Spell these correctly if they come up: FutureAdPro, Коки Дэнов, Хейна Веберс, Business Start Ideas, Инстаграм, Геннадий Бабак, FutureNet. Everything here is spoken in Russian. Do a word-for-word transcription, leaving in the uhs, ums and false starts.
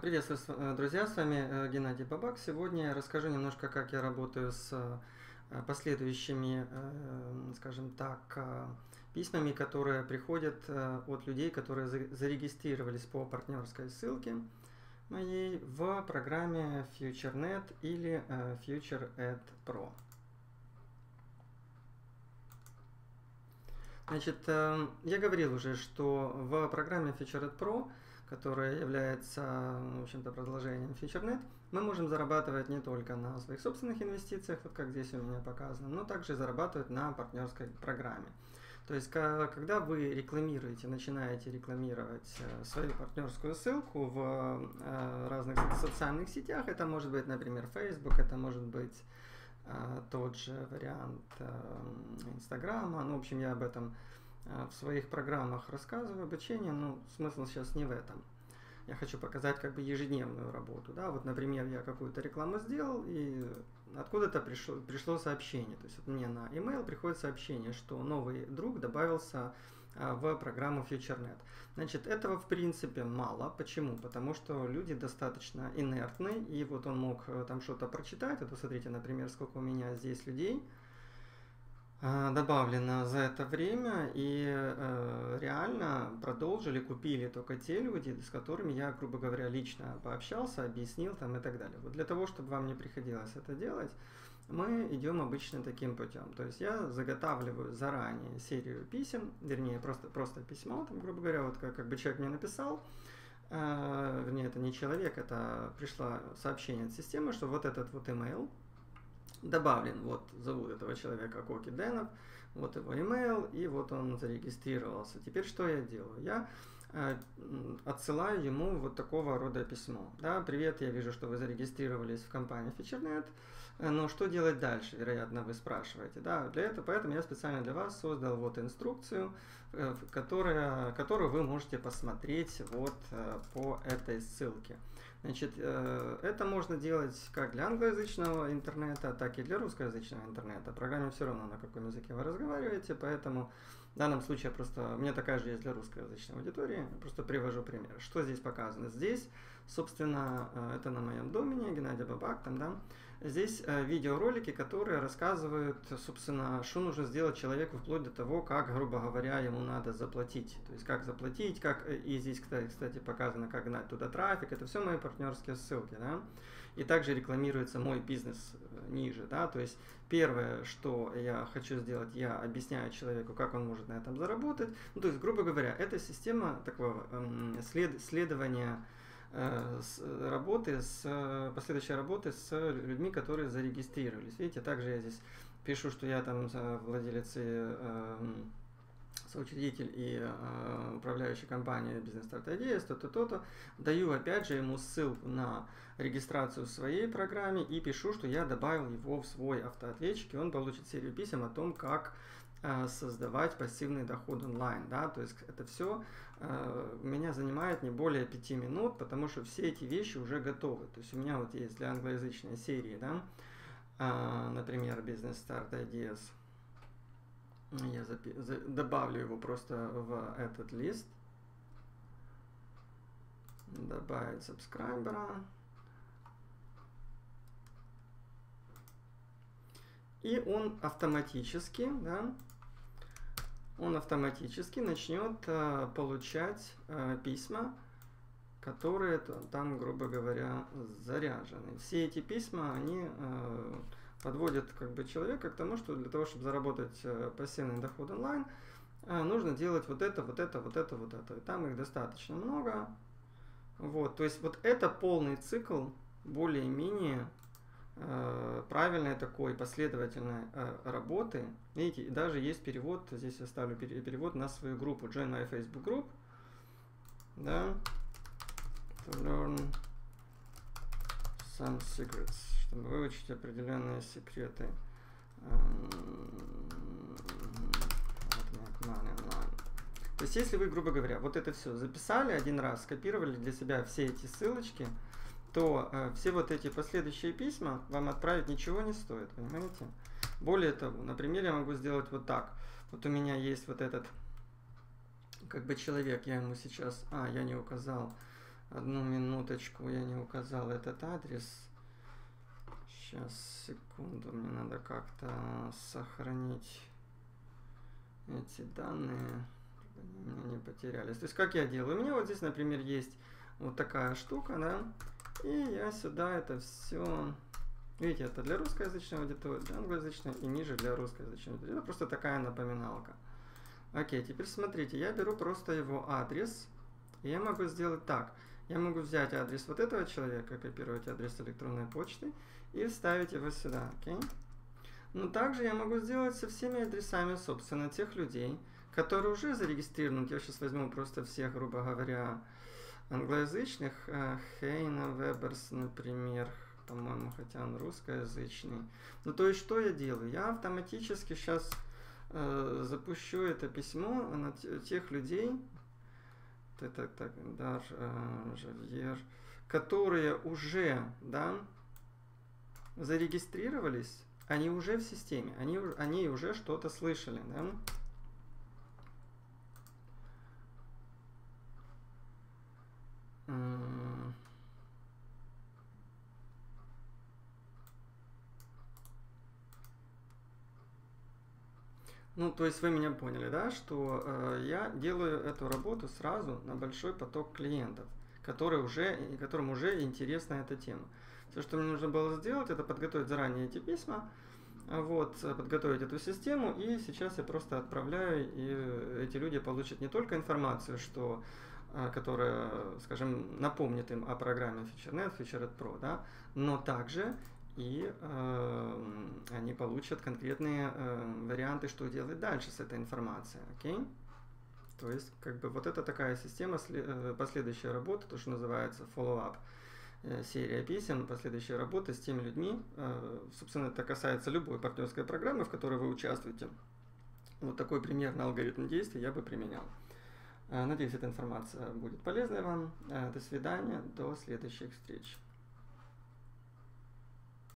Приветствую, друзья, с вами Геннадий Бабак. Сегодня я расскажу немножко, как я работаю с последующими, скажем так, письмами, которые приходят от людей, которые зарегистрировались по партнерской ссылке моей в программе FutureNet или FutureAdPro. Значит, я говорил уже, что в программе FutureAdPro, которая является, в общем-то, продолжением FutureNet, мы можем зарабатывать не только на своих собственных инвестициях, вот как здесь у меня показано, но также зарабатывать на партнерской программе. То есть, когда вы рекламируете, начинаете рекламировать свою партнерскую ссылку в разных социальных сетях, это может быть, например, Facebook, это может быть тот же вариант Инстаграма, ну, в общем, я об этом в своих программах рассказываю, обучение, но смысл сейчас не в этом. Я хочу показать как бы ежедневную работу. Да? Вот, например, я какую-то рекламу сделал, и откуда-то пришло, пришло сообщение. То есть вот мне на e-mail приходит сообщение, что новый друг добавился а, в программу FutureNet. Значит, этого в принципе мало. Почему? Потому что люди достаточно инертны, и вот он мог там что-то прочитать. Вот смотрите, например, сколько у меня здесь людей добавлено за это время, и э, реально продолжили, купили только те люди, с которыми я, грубо говоря, лично пообщался, объяснил там и так далее. Вот для того, чтобы вам не приходилось это делать, мы идем обычно таким путем. То есть я заготавливаю заранее серию писем, вернее, просто, просто письмо, там, грубо говоря, вот как, как бы человек мне написал, э, вернее, это не человек, это пришло сообщение от системы, что вот этот вот email добавлен, вот зовут этого человека Коки Дэнов, вот его email, и вот он зарегистрировался. Теперь что я делаю? Я э, отсылаю ему вот такого рода письмо. Да, привет, я вижу, что вы зарегистрировались в компании FutureNet, но что делать дальше, вероятно, вы спрашиваете. Да, для этого, поэтому я специально для вас создал вот инструкцию, э, которая, которую вы можете посмотреть вот э, по этой ссылке. Значит, это можно делать как для англоязычного интернета, так и для русскоязычного интернета. Программе все равно, на каком языке вы разговариваете, поэтому в данном случае просто у меня такая же есть для русскоязычной аудитории. Просто привожу пример. Что здесь показано? Здесь, собственно, это на моем домене, Геннадий Бабак, там, да. Здесь видеоролики, которые рассказывают, собственно, что нужно сделать человеку вплоть до того, как, грубо говоря, ему надо заплатить. То есть, как заплатить, как... И здесь, кстати, показано, как гнать туда трафик. Это все мои партнерские ссылки, да. И также рекламируется мой бизнес ниже, да. То есть, первое, что я хочу сделать, я объясняю человеку, как он может на этом заработать. Ну, то есть, грубо говоря, это система такого эм, след, следования... С работы, с последующей работы с людьми, которые зарегистрировались. Видите, также я здесь пишу, что я там владелец и э, соучредитель и э, управляющий компанией Business Start Ideas, то-то, то-то. Даю опять же ему ссылку на регистрацию в своей программе и пишу, что я добавил его в свой автоответчик, и он получит серию писем о том, как создавать пассивный доход онлайн, да, то есть это все э, меня занимает не более пяти минут, потому что все эти вещи уже готовы. То есть у меня вот есть для англоязычной серии, да, э, например, Business Start Ideas, я добавлю его просто в этот лист, добавить сабскрайбера. И он автоматически, да, он автоматически начнет э, получать э, письма, которые там, грубо говоря, заряжены. Все эти письма, они э, подводят как бы человека к тому, что для того, чтобы заработать э, пассивный доход онлайн, э, нужно делать вот это, вот это, вот это, вот это. И там их достаточно много. Вот, то есть вот это полный цикл более-менее правильной такой последовательной э, работы. Видите, и даже есть перевод, здесь я ставлю перевод на свою группу, Join My Facebook Group, да, to learn some secrets, чтобы выучить определенные секреты. То есть если вы, грубо говоря, вот это все записали один раз, скопировали для себя все эти ссылочки, то э, все вот эти последующие письма вам отправить ничего не стоит, понимаете? Более того, например, я могу сделать вот так. Вот у меня есть вот этот, как бы, человек, я ему сейчас... А, я не указал Одну минуточку, я не указал этот адрес. Сейчас, секунду, мне надо как-то сохранить эти данные. Не потерялись. То есть, как я делаю? У меня вот здесь, например, есть вот такая штука, да, и я сюда это все... Видите, это для русскоязычной аудитории, для англоязычной и ниже для русскоязычной аудитории. Это просто такая напоминалка. Окей, теперь смотрите, я беру просто его адрес, и я могу сделать так. Я могу взять адрес вот этого человека, копировать адрес электронной почты и вставить его сюда, окей? Но также я могу сделать со всеми адресами, собственно, тех людей, которые уже зарегистрированы. Я сейчас возьму просто всех, грубо говоря, англоязычных. Хейна Веберс, например, по-моему, хотя он русскоязычный. Ну, то есть, что я делаю? Я автоматически сейчас э, запущу это письмо на тех людей, так, так, так, Дар, э, Жавьер, которые уже, да, зарегистрировались, они уже в системе, они, они уже что-то слышали, да? Ну, то есть вы меня поняли, да, что э, я делаю эту работу сразу на большой поток клиентов, которые уже, которым уже интересна эта тема. Все, что мне нужно было сделать, это подготовить заранее эти письма, вот, подготовить эту систему, и сейчас я просто отправляю, и эти люди получат не только информацию, что... которая, скажем, напомнит им о программе FutureNet, FutureAdPro, да, но также и э, они получат конкретные э, варианты, что делать дальше с этой информацией, окей? То есть, как бы, вот это такая система последующей работы, то, что называется follow-up, э, серия писем, последующая работа с теми людьми, э, собственно, это касается любой партнерской программы, в которой вы участвуете. Вот такой примерный алгоритм действий я бы применял. Надеюсь, эта информация будет полезной вам. До свидания, до следующих встреч.